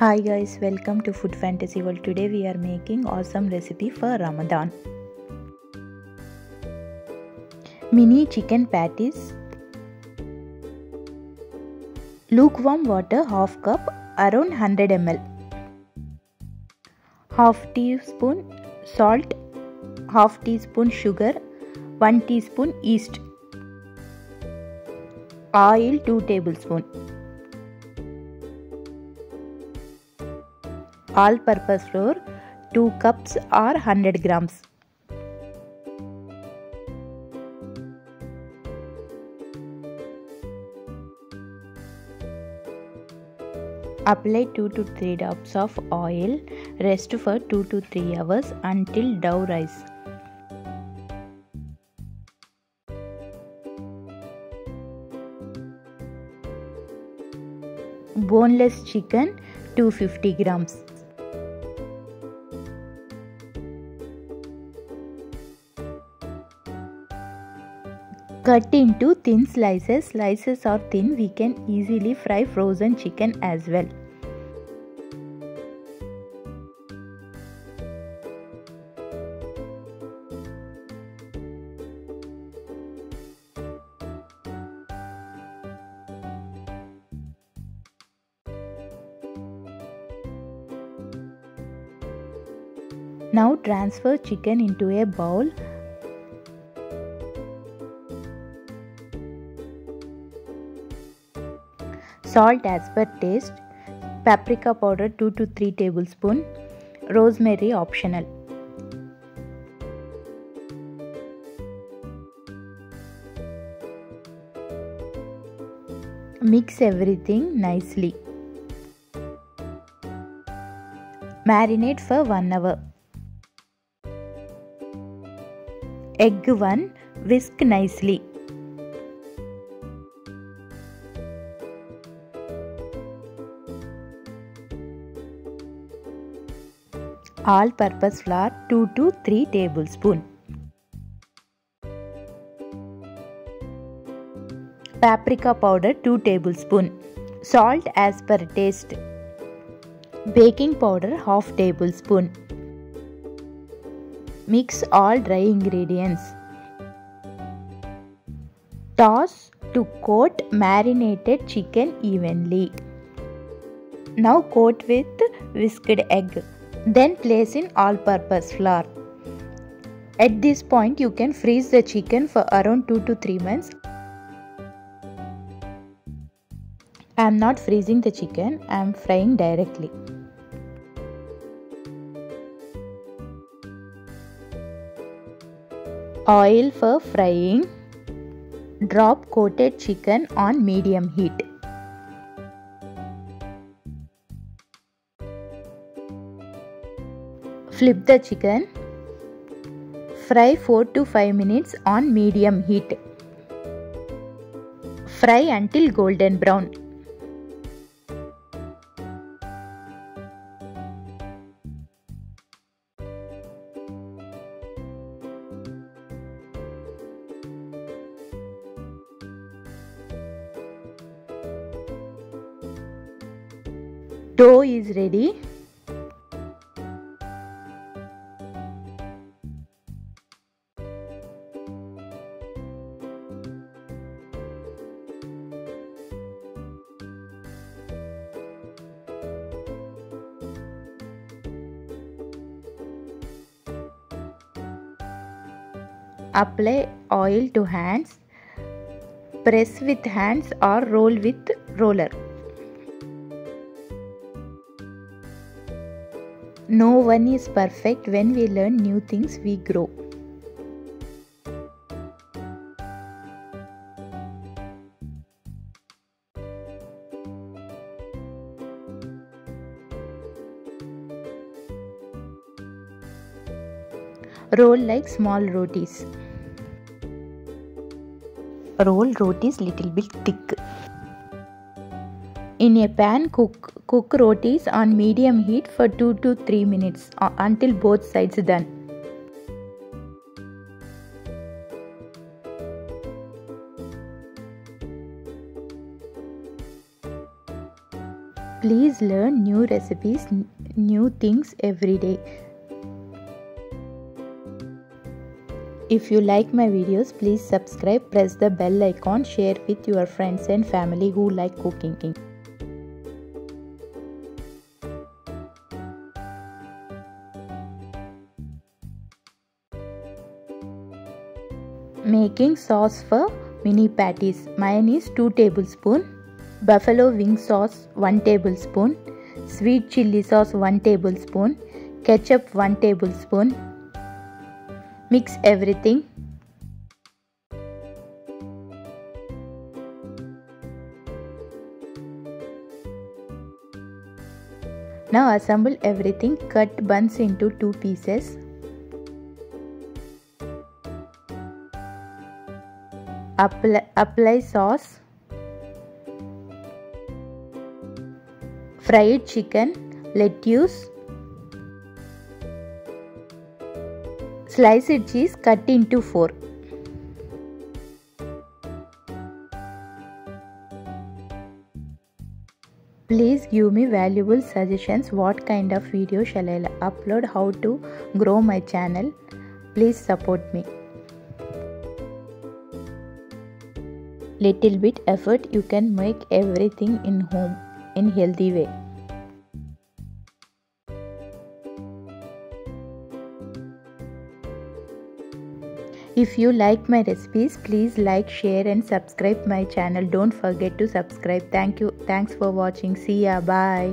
Hi guys, welcome to Food Fantasy World. Today we are making awesome recipe for Ramadan. Mini chicken patties, lukewarm water half cup, around 100 ml, half teaspoon salt, half teaspoon sugar, 1 teaspoon yeast, oil 2 tablespoon. All-purpose flour 2 cups or 100 grams. Apply 2 to 3 drops of oil. Rest for 2 to 3 hours until dough rise. Boneless chicken 250 grams. Cut into thin slices. Slices are thin, we can easily fry frozen chicken as well. Now transfer chicken into a bowl. Salt as per taste, paprika powder 2 to 3 tablespoon, rosemary optional. Mix everything nicely. Marinate for 1 hour. Egg 1, whisk nicely. All-purpose flour 2 to 3 tablespoon. Paprika powder 2 tablespoon. Salt as per taste. Baking powder half tablespoon. Mix all dry ingredients. Toss to coat marinated chicken evenly. Now coat with whisked egg. Then place in all-purpose flour. At this point, you can freeze the chicken for around 2 to 3 months. I am not freezing the chicken, I am frying directly. Oil for frying. Drop coated chicken on medium heat. Flip the chicken. Fry 4 to 5 minutes on medium heat. Fry until golden brown. Dough is ready. Apply oil to hands. Press with hands or roll with roller. No one is perfect. When we learn new things, we grow. Roll like small rotis. Roll rotis little bit thick. In a pan, cook rotis on medium heat for 2 to 3 minutes until both sides done. Please learn new recipes, new things every day. If you like my videos, please subscribe, press the bell icon, share with your friends and family who like cooking. Making sauce for mini patties. Mayonnaise 2 tablespoons. Buffalo wing sauce 1 tablespoon. Sweet chilli sauce 1 tablespoon. Ketchup 1 tablespoon. Mix everything. Now assemble everything. Cut buns into 2 pieces. Apply sauce. Fried chicken, lettuce, sliced cheese cut into 4. Please give me valuable suggestions what kind of video shall I upload, how to grow my channel. Please support me. Little bit effort, you can make everything in home in healthy way. If you like my recipes, please like, share and subscribe my channel. Don't forget to subscribe. Thank you. Thanks for watching. See ya. Bye.